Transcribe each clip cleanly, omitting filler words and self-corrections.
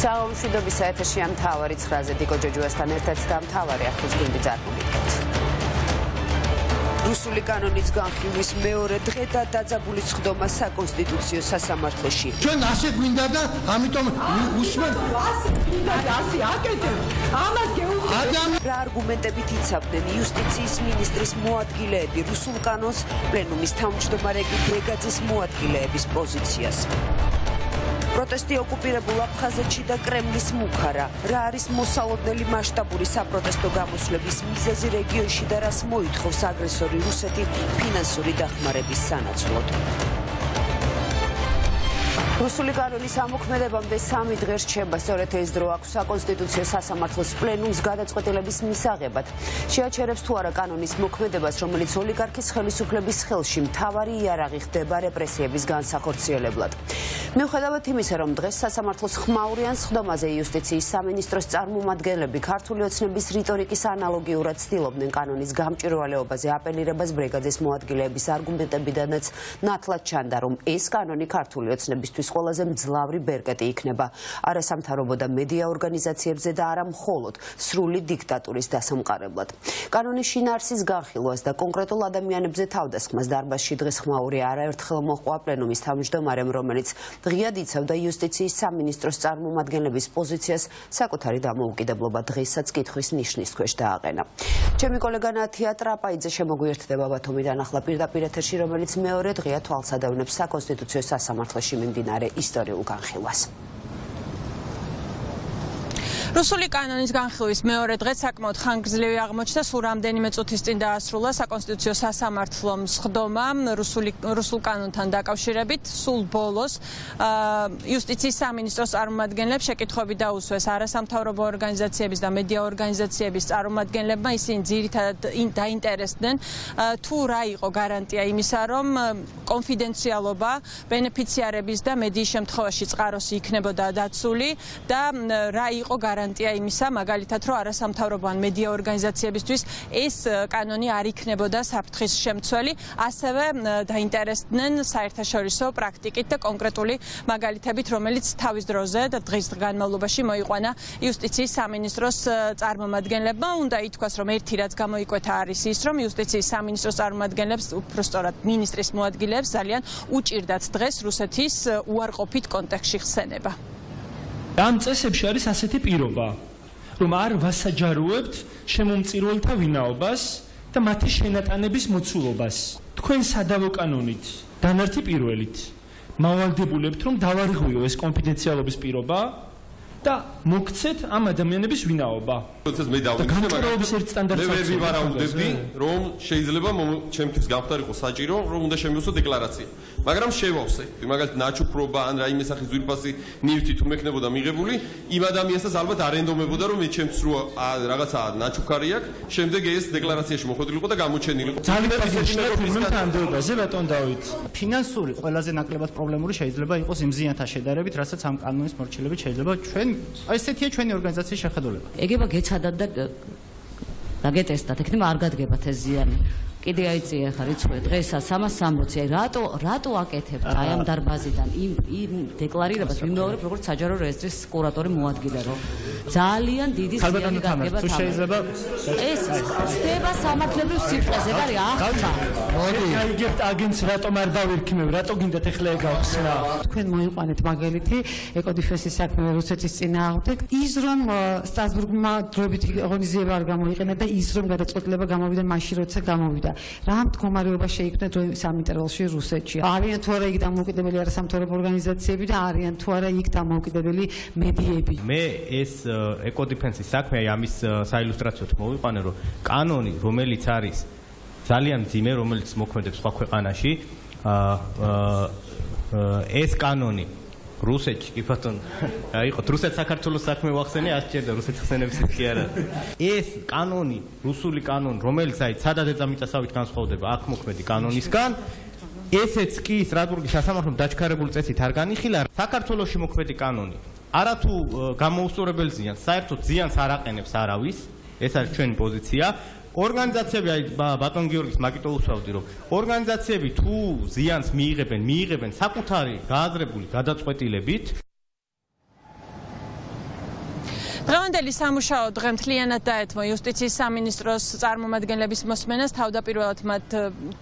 Սաղով շուտով իսայթը շիան թավարից խրազետի կոջոջուեստան էրտեցտամ թավարի ախուզգին բիծարմում իրկոց։ Ռուսուլի կանոնից գանխիումիս մե օրը դղետա տածաբուլից խդոմա սա կոնստիտուցիոս հասամարդոշի։ Չն ասետ մինդարդա համիտոմ ուշմ են։ Ասի ակետեմ, անաս գեղում եմ։ Հրա արգումենտեպի թիցապնեն, յուստիցիս մինիստրիս մոատգիլ էպի, ռուսուլ կանոնց պլենումիս թամուչտոմարեկի գրեկածիս մոատգիլ էպիս պոզիցիաս։ Պրոտեստի օկուպիրեբուլ Աբխազը չի դա Կրեմլիս մուքարա, րա արիս մոսալոտնելի մաշտաբուրի սա պրոտեստո գամուսլվիս միզեզի ռեգիոն շի դարաս մոյիտ խոս ագրեսորի ռուսետի պինանսորի դախմարեպիս սանացուլոտ։ Հուսուլի կարոնիս ամուք մերևան բես համիտ գեր չեմ բաս որետ էս դրոակուսա կոնստիտուցիոս հասամարդխոս պլենումս գադացղոտելեբիս միսաղ է բատ։ Շիա չերևս թու արա կանոնիս մուք մեդեբաս ռոմլից ոլիգարքիս խելիսուպլեբիս խելշիմ, թավարի իարաղիղ դեբա ռեպրեսիևիս գանցախորցիել է բլատ։ Մյուխադավը թիմիս հերոմ դղես Սասամարդխոս խմաուրյանց խդոմազ է յուստիցիի Սամինիստրոս ծարմում ատգել է բիք հարդուլիոցնեբիս ռիտորիկիս անալոգի ուրած ստիլովնեն կանոնից գամջիրուալ է ոբազի ապելիրեբազ բրեկածիս մոատգիլ է բիս արգումբետեբիդանեց նատլատ չանդարում էս կանոնիք հարդուլիոցնեբիս թույս խոլազեմ ձլավրի բերկատի իքնեբա արասամթարոբոդա մեդիա օրգանիզացիև զեդա արամ խոլոտ սրուլի դիկտատուրիս դասամկարեբլատ Կանոնի շինարսիս գախիլուաս դա կոնկրետոլ ադամյանեբզե թավդասկմաս դարբաշի դղես խմաուրի արայորդ խլմող պլենումիս թամուջդոմ արեմ ռոմելից Դղիադից ավդա յուստիցիի Սամինիստրոս ծարմում ադգենլևիս պոզիցիաս Սակոթարի դամովուկի դեբլոբա դղիսաց կիտխույս նիշնիս կվեջ դա աղենը։ Չեմի կոլեգանա թիատրապայից է շեմոգու երդ դեբաբաթոմի դանախլապիրդապիր է թրշի ռոմելից մե օրը դղիատ հալցադավնեպ սա կոնստիտուցիոս ասամարդլշի միմդինար է իստորի ու կանխիլուաս։ Ռուսուլի կանոնից գանխիույս մե օրը դղեց հակմոտ խանգրզլեույ աղմոչտաս ուր ամդենի մեծ ութիստին դահասրուլը սակոնստիտուցիոս հասամարդլոմ սխդոմամ ռուսուլ կանոնթան դակավշիրեբիտ սուլ բոլոս յուստիցի Սամինիստրոս արումատգենլեպ շեկիտխովի դա ուսուես արասամթարոբո օրգանիզացիեբիս դա մեդիա օրգանիզացիեբիս արումատգենլեպմա իսին ձիրիթ դա ինտերեսնեն թու րա իղո գարանտիա իմիսարոմ կոնֆիդենցիալոբա բենեֆիցիարեբիս դա մեդիի շեմտխովաշից ղարոսի იქნებოდა დაცული და რა იყო Garantia imisa magalitat ro arasamtavroban media organizatsiebistvis es kanoni ar ikneboda saptxis shemtsveli aseve dainteresnen saertashoriso praktikit da konkretuli magalitebit romelits tavis droze da dghis ganmavlobashi moiqvana yustitsis saministros tsarmomadgenlebba unda itkvas rom erti rats gamoiqveta aris is rom yustitsis saministros tsarmomadgenlebs upro storat ministris moadgilebs zalian uchirdats dghs rusetis uarqopit kontekstshi xseneba Am წესებში არის ასეთი პირობა, რომ არ ვასაჯაროებთ შემომწირველთა ვინაობას და მათი შენატანების მოცულობას. Თქვენ სადავო კანონით, დანართი პირველით, მავალდებულებთ, რომ დავარღვიო ეს კონფიდენციალობის პირობა და მოგცეთ ამ ადამიანების ვინაობა. და განჭროების ერთ სტანდარტს მე ვარ აუდები, რომ შეიძლება ჩემთვის გამختارიყო საჭირო, რომ უნდა შემივსო დეკლარაცია. მაგრამ შევავსე, მაგალითად ნაჩუპრობა ან რაიმე სახის ზურფასი ნივთი თუ მექნებოდა მიღებული, იმ ადამიანსაც ალბათ არენდომებოდა, რომ მე ჩემთვის რო რაღაცა ნაჩუქარი აქვს, შემდეგ ეს დეკლარაციაში მოხდილიყო და გამოჩენილიყო. ძალიან პოზიტიური მიმართულებით ბატონ დავით. ფინანსური ყველაზე ნაკლებად პრობლემური შეიძლება იყოს იმ ზიანთა შედარებით, რასაც ამ კანონის მორჩილებით შეიძლება ჩვენ Այսეთი է չույնի օրգանիզացիայի շախադոլება։ Եգեվա գեցադատ դա գետեստատ, եկնիմ արգատ գեպատ է զիանի։ Կիդի այցի է խարիցու է, դղեսա սամաս սամբոցի է, ռատո ակետեպ, այամ դարբազիդան, իմ դեկլարիրաբաս, իմ նողրը պրոգորդ սաջարոր էստրիս կորատորի մուատ գիլարով, ձալիան դիդիս գիանի գարգեբա Ռահամ Թոմարյովը շեյքներ դու սամիտերոլշի ռուսեջի։ Արիան թորը իգ դամոկիտებელი արասամթարոբ օրգանիզացիები და արիան թորը իգ դամոկիտებელი մեդիեები։ Მე ეს ეკოდიფენსის საქმეა ამის საილუსტრაციოდ მოვიყვანე რომ კანონი რომელიც არის ძალიან ძიმე რომელიც მოქმედებს სხვა ქვეყანაში ეს კანონი რუსეთში კი ბატონ იყო რუსეთ საქართველოს საქმე ვახსენე არ შეიძლება რუსეთ ხსენებს კი არა ეს კანონი რუსული კანონი რომელიც აი სადაც ეწამიწასავით განსხვავდება აქ მოქმედი კანონისგან ესეც კი სტრასბურგის სასამართლომ დაჩქარებული წესით არ განიხილა საქართველოში მოქმედი კანონი არათუ გამოუსწორებელ ზიანს საერთოდ ზიანს არ აყენებს არავის ეს არის ჩვენი პოზიცია ორგანიზაციები აი ბატონ გიორგის მაკიტოუსავდი რომ ორგანიზაციები თუ ზიანს მიიღებენ საკუთარი გააზრებული გადაწყვეტილებით Դրանդելիս համուշաոտ գմթլիենը տայտմո յուստիցիա սամինիստրոս ծառմոմեդգենլեբիս մոսմենես թավդապիրուլատ մատ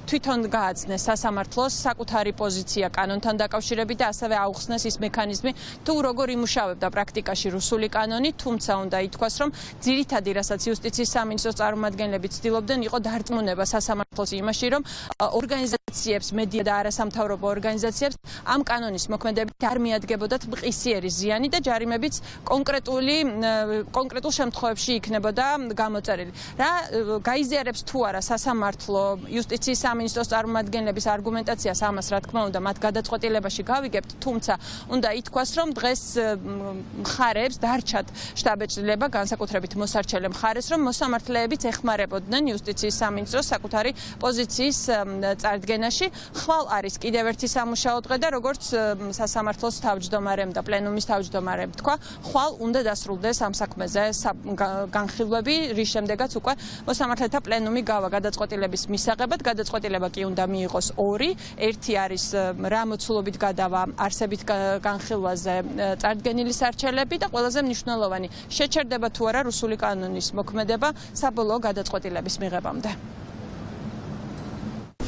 թույթոն գածնես սասամարտլոս საკუთარი պոզիցիա կանոնთან դակավշիրեբիտ ասավե աուխսնես իս մեխանիզմի դու ռոգոր իմուշավեբ դա պրակտիկაში ռուսული կანონի թումცა უნდა ითქვას რომ ძირითად իրასაც յուստիցիա სამინისტროს ծառმოմեդგենლებიც ცდილობდნენ იყო դարտმუნება სასამართლოს იმაში რომ ორგანიზაციებს მედია და არასამთავრობო ორგანიზაციებს ამ კანონის მოქმედებით არ მიადგებოდათ მყისიერი ზიანი და ჯარიმებიც კონკრეტული Concretul შემთხვევაში იქნებოდა გამოწერილი. Რა გაიზიარებს თუ არა სასამართლო იუსტიციის სამინისტროს წარმომადგენლების არგუმენტაციას ამას რა თქმა უნდა მათ გადაწყვეტილებაში გავიგებთ, თუმცა უნდა ითქვას რომ დღეს მხარებს დარჩათ შტაბეჭდილება განსაკუთრებით მოსარჩელე მხარეს რომ მოსამართლეებიც ეხმარებოდნენ იუსტიციის სამინისტროს საკუთარი პოზიციის წარდგენაში. Ხვალ არის კიდევ ერთი სამუშაო დღე და როგორც სასამართლოს თავმჯდომარემ და პლენუმის თავმჯდომარემ თქვა, ხვალ უნდა დასრულდეს Ամսակմեզ է գանխիլվեբի რის შემდეგაც უკვე მოსამართლეთა պլենումի გავა გადაწყვეტილების მისაღებად გადაწყვეტილება კი უნდა მიიღოს ორი ერთი არის რამოცულობით გადავა არსებით განხილვაზე წარდგენილი სარჩელები და ყველაზე მნიშვნელოვანი შეჩერდება თუ არა რუსული კანონის მოქმედება საბოლოო გადაწყვეტილების მიღებამდე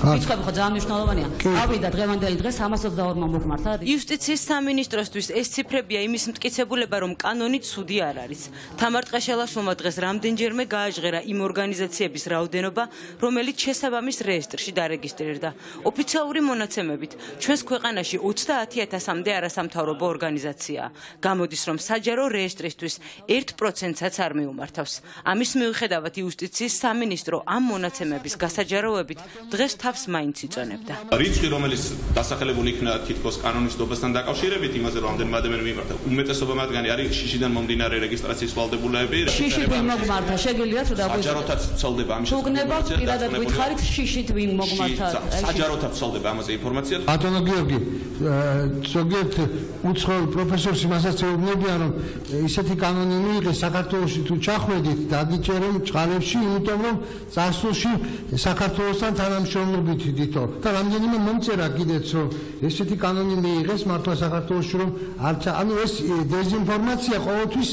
Իսկ ժամნიშნալოვანია. Ავიდა დღევანდელი დღეს 122-მა მოგმართა. Იუსტიციის სამინისტროსთვის ეს ციფრებია იმის მტკიცებულება, რომ კანონი ცუდი არ არის. Თამარ ტყეშელაშვილმა დღეს რამდენჯერმე გააჟღერა იმ ორგანიზაციების რაოდენობა, რომელიც შესაბამის რეესტრში დარეგისტრირდა. Ოფიციალური მონაცემებით, ჩვენს ქვეყანაში 30000-მდე არასამთავრობო ორგანიზაციაა. Გამოდის, რომ საჯარო რეესტრისთვის 1%-საც არ მიუმართავს. Ამის მიუხედავად იუსტიციის სამინისტრო ამ მონაცემების გასაჯაროებით დღეს Mainz იწონებდა. Რიცხვი რომელიც დასახელებული იქნა თითქოს კანონιστობასთან დაკავშირებით, იმაზე რომ ამდენადმე მიმართა. Უმეტესობა მათგანი არის შიშიდან მომდინარე რეგისტრაციის ვალდებულები. Შიშით ვინ მოგმართა, შეგიძლიათ თუ დაგუწოდოთ. Საჯაროთაც ცოლდება ამის. Გოგნებათ პირადად გითხარით შიშით ვინ მოგმართა. Საჯაროთაც ცოლდება ამაზე ინფორმაცია. Ატონო გიორგი, ზოგიერთ უცხოელ პროფესორს იმასაც ეუბნებიან რომ ისეთი კანონი მიიღეს საქართველოში თუ ჩახვედით, დაგიჭერენ ჭყალებში, იმიტომ რომ წარსულში საქართველოსთან თანამშრომლობ და რამდენიმე მომწერა კიდეც რომ ესეთი კანონი მიიღეს მართლა საქართველოში რომ არჩა ანუ ეს დეзинფორმაცია ყოველთვის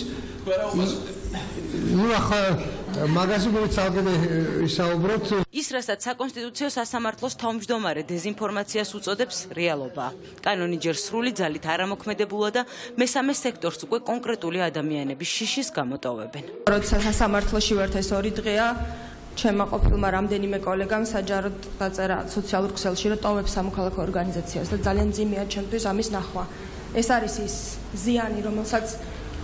ნუ ახლა Magazin Saubrotu. Israsat საკონსტიტუციო სასამართლოს თავმჯდომარე დეзинფორმაციას უწოდებს რეალობა. Კანონი ჯერ სრული ძალით არ ამოქმედებულა და მესამე სექტორს უკვე კონკრეტული ადამიანების შიშის გამოტოვებენ. Როცა სასამართლოში ვართ ეს ორი დღეა Չեմ ყოფილმა რამდენიმე კოლეგამ საჯაროდ დაწერა სოციალურ ქსელში რომ ტოვებ სამოქალაქო ორგანიზაციას და ძალიან ძიმია ჩემთვის ამის ნახვა. ეს არის ის ზიანი რომელსაც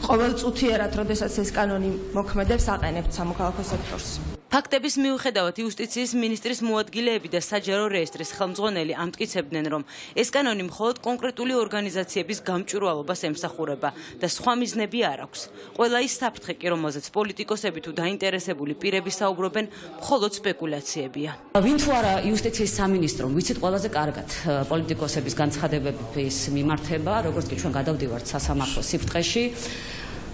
ყოველწუთიერად როდესაც ეს კანონი მოქმედებს აყენებთ სამოქალაქო სექტორს. Ფაქტების მიუხედავად იუსტიციის მინისტრის მოადგილეები და საჯარო რეესტრის ხელმძღვანელი ამტკიცებდნენ რომ ეს კანონი მხოლოდ კონკრეტული ორგანიზაციების გამჭვირვალობას ემსახურება და სხვა მიზნები არ აქვს. Ყველა ის საფრთხე კი რომელზეც პოლიტიკოსები თუ დაინტერესებული პირები საუბრობენ მხოლოდ სპეკულაციებია. Ვინ თუ არა იუსტიციის სამინისტრომ ვიცით ყველაზე კარგად პოლიტიკოსების განცხადებების მიმართება, როგორც კი ჩვენ გადავდივართ სასამართლოს სიფრთხეში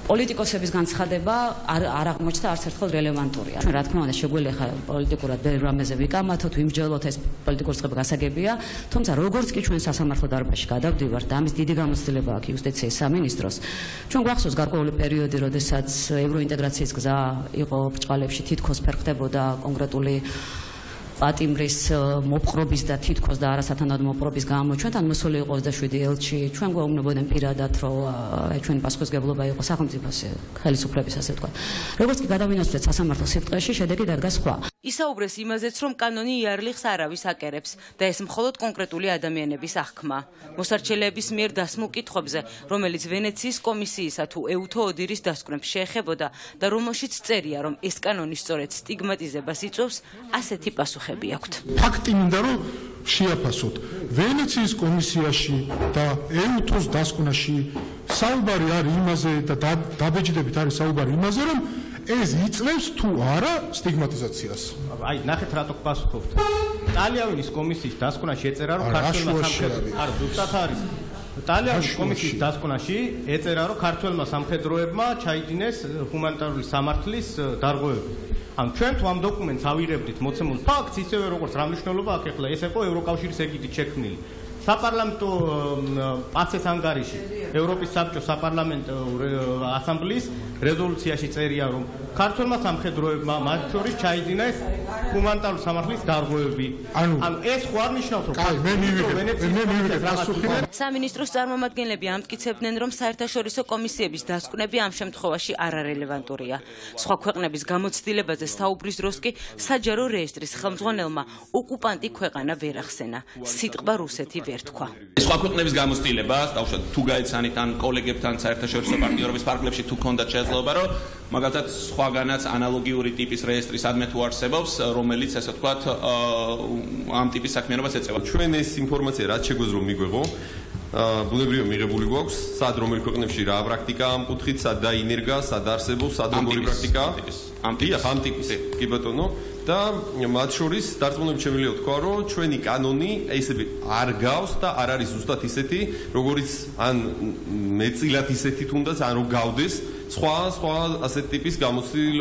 პოლიტიკოსების განცხადება არ აღმოჩნდა არც ერთხელ რელევანტურია. Რა თქმა უნდა, შეგვიძლია ხა პოლიტიკურად რამეზე ვიკამათოთ, ვიმსჯელოთ ეს პოლიტიკოსობა გასაგებია, თუმცა როგორც კი ჩვენ სასამართლო დარბაზში გადავდივართ, ამის დიდი გამოცდილება აქვს იუსტიციის სამინისტროს. Ჩვენ გვახსოვს გარკვეული პერიოდი, როდესაც ევროინტეგრაციის გზა იყო ბრჭყალებში თითქოს ფერხდებოდა კონკრეტული Ატიმრის მოპყრობის და თითქოს და არასათანადო მოპყრობის გამო ჩვენთან მოსული იყო 27 ელჩი. Ჩვენ გვაუბნებოდნენ პირადად, რომ ჩვენი პასუხისგებლობა იყო სახელმწიფოს ხელისუფლების, ასე ვთქვათ. Როგორც კი გადავინაცვლეთ სასამართლოს სიბრტყეში, შედეგი დადგა სხვა. Ისაუბრეს იმაზეც, რომ კანონი იარლიხს არავის აკერებს და ეს მხოლოდ კონკრეტული ადამიანების აღქმა. Მოსარჩელეების მიერ დასმულ კითხვებზე, რომელიც ვენეციის კომისიისა თუ ეუთო ოდირის დასკვნებს შეეხებოდა და რომელშიც წერია, რომ ეს კანონი სწორედ სტიგმატიზებას იწვევს, ასეთი პასუხი Факти მინდა რომ შეაფასოთ. Ვენეციის კომისიაში და ეუთოს დასკვნაში საუბარი არის იმაზე და დაბეჭდებით არის საუბარი იმაზე რომ ეს იწლევს თუ არა სტიგმატიზაციას. Აი ნახეთ რატო გპასუხობთ. ტალიონის კომისიის დასკვნა შეეწერა რომ ქართულმა სამხედრო არა ზუსტად არის. ტალიონის კომისიის დასკვნაში ეწერა რომ ქართულმა სამხედროებმა ჩაიდინეს ჰუმანიტარული სამართლის დარღვევები. Am ჩვენთ ამ დოკუმენტს ავიღებდით მოცემულ ფაქტს ისევე როგორც რა მნიშვნელობა აქვს ახლა ეს იყო ევროკავშირის ეგიდით შექმნილი Սապարլամենտը ասես անգարիշի, Եվրոպի սապչո Սապարլամենտ ասամբլիս ռեզոլուցիաշի ծերիարում, կարծորմաս ամխեդրոյվ մաչորի չայդինայս հումանտալու սամարխլիս դարգոյվի, այս խուար նիշնով Իսկապես նույնիսկ գամուստիլ է, բայց աշուտ թուգայցանիտան կոլեգեբտան ցայրտաշորսը պարտիորովից պարկլებში թու կոնդա չեզլոբարո, մագարտած սխուագանած անալոգիուրի տիպիս ռեյստրիս ադմետու արսեբობს, ռոմելից ասա թվադ ամ տիպի սակմերովաց էծեվա։ Ჩვენ ეს ინფორმაცია რაც შეგვეძლო მიგვეღო, ბუნებრივია მიღებული გვაქვს, სად რომელ ქვეყნებში რა პრაქტიკაა ამ კუთხით, სად დაინერგა, სად არსებობს, სად როგორი პრაქტიკაა, ამ ტიპის, კი ბატონო, და მათ შორის დარწმუნებით შემიძლია თქვა, რომ ჩვენი კანონი ესები არ გავს და არ არის ზუსტად ისეთი, როგორც ან მეწილად ისეთი თუნდაც არ გავდეს, სხვა ასეთ ტიპის გამოცდილ,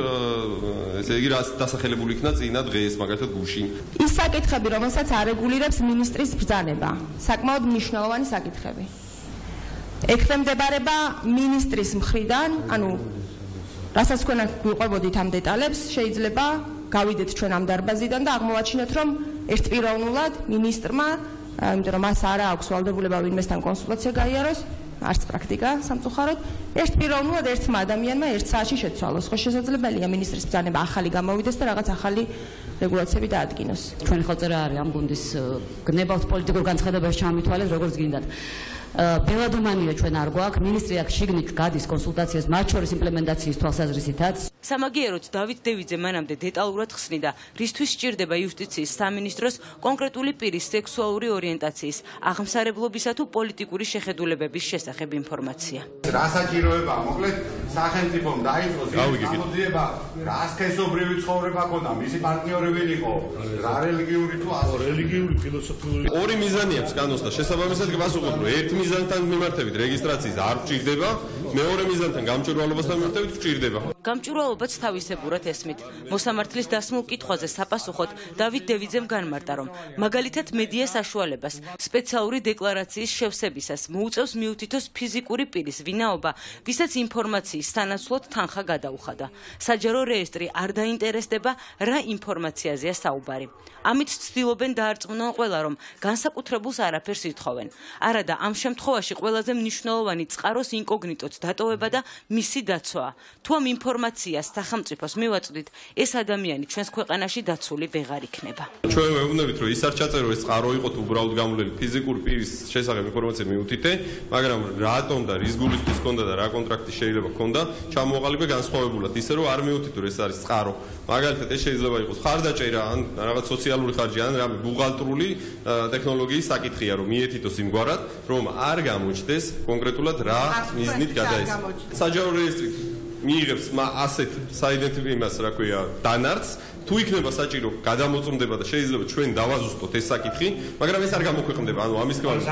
ესე იგი, რაც დასახელებული იქნა წინა დღეს, მაგალითად გუშინ. Ის საკითხები, რომელსაც არ რეგულირებს მინისტრის ბრძანება, საკმაოდ მნიშვნელოვანი საკითხები. ექვემდებარება მინისტრის მხრიდან, ანუ რასაც თქვენ გვიყვებოდით ამ დეტალებს, შეიძლება გავიდეთ ჩვენ ამ დარბაზიდან და აღმოვაჩინოთ, რომ ერთპიროვნულად მინისტრმა, იმიტომ რომ მას არა აქვს ვალდებულება ვინმესთან კონსულტაცია გაიაროს, არც პრაქტიკა სამწუხაროდ, ერთპიროვნულად ერთმა ადამიანმა ერთ საათში შეცვალოს, ხო შესაძლებელია მინისტრის ბრძანება ახალი გამოვიდეს და რაღაც ახალი რეგულაციები დაადგინოს. Ჩვენ ხო წერ არის ამ გუნდის გნებავთ პოლიტიკურ განცხადებაში ჩამოითვალეთ, როგორც გინდათ. Բելադումանիը չեն արգուակ, մինիստրիակ շիգնիչ գադիս կոնսուլտացիես մաչորիս իմպլեմենտացիիս թվասազրիսիթաց Սամագիերոց դավիտ դևիձե մանամդե դետալուրատ խսնիդա, ռիսթույս շճիրդեբա յուստիցիիս սամինիստրոս կոնկրետուլի պիրիս սեքսուալուրի օրիենտացիիս, աղմսարեբլոբիսաթու պոլիտիկուրի շեխեդուლებեբիս շեսախեբ ինֆորմացիա Ռասաճիրոება, մոկլետ სახელმწიფომ დაიწყოს გამოძიება, რა სქესობრივი ცხოვრება ქონდა, მისი პარტნიორები იყო, რა რელიგიური თუ არა, რელიგიური ფილოსოფიური ორი მიზანი აქვს კანონსთან, შესაბამისად გვასუყოთ, რომ ერთ მიზანთან მიმართებით რეგისტრაციის არ გჭირდება, მეორე მიზანთან გამჭვირვალობასთან მიმართებით გჭირდება. Gamçuraobats taviseburat esmit. Mosamartlis dasmul kitxoze sapasukhot David Devidzem ganmarta rom magalitat medias ashvalebas specialuri deklaratsiis shevsebisas muutsevs miutitsos fizikuri piris vinaoba, visats informatsiis sanatsvlot tankha gadaukhada. Sajaro reestri ar dainteresdeba ra informatsiazia saubari. Amit tstilobben daartsmunan qvela rom gansakutrebuls arapers itxoven. Arada am shemtxovashi qvelaze mnishnalovani tsqaros inkognitots datoeba da misi datsva. Tu am ინფორმაციას სახელმწიფოს მივაწვდით ეს ადამიანი ჩვენს ქვეყანაში დაცული ვეღარ იქნება. Ჩვენ ვეუბნებით რომ ის არ ჩაწერო ეს წყარო იყო თუ უბრალოდ გამვლელი ფიზიკური პირის შესახებ ინფორმაცია მივუტიტე, მაგრამ რატომ და რის გულისთვის ჰქონდა და რა კონტრაქტი შეიძლება ჰქონდა, ჩამოაყალიბე განსხვავებულად ისე რომ არ მივუტიტო ეს არის წყარო. Მაგალითად ეს შეიძლება იყოს ხარდაჭერა ან რაღაც სოციალური ხარჯი ან რამე ბუღალტრული ტექნოლოგიის საკითხია რომ მიეთითოს იმგვარად რომ არ გამოჩნდეს კონკრეტულად რა მიზნით გადაეს. საჯარო რეესტრი მიიღებს ასეთ საიდენტიფიკაციო იმას რა ქვია დანარც თუ იქნება საჭირო გადამოწმდება და შეიძლება ჩვენ დავაზუსტოთ ეს საკითხი მაგრამ ეს არ გამოქვეყნდება ანუ ამის გამო